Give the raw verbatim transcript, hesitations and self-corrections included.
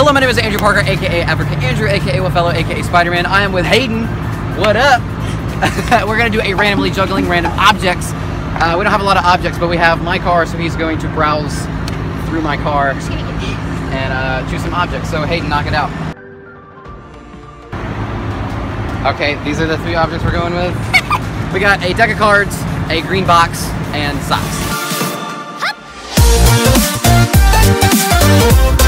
Hello, my name is Andrew Parker, aka African Andrew, aka Wafellow, aka Spider-Man. I am with Hayden. What up? We're gonna do a randomly juggling random objects. Uh, we don't have a lot of objects, but we have my car, so he's going to browse through my car and uh, choose some objects. So Hayden, knock it out. Okay, these are the three objects we're going with. We got a deck of cards, a green box, and socks. Hup.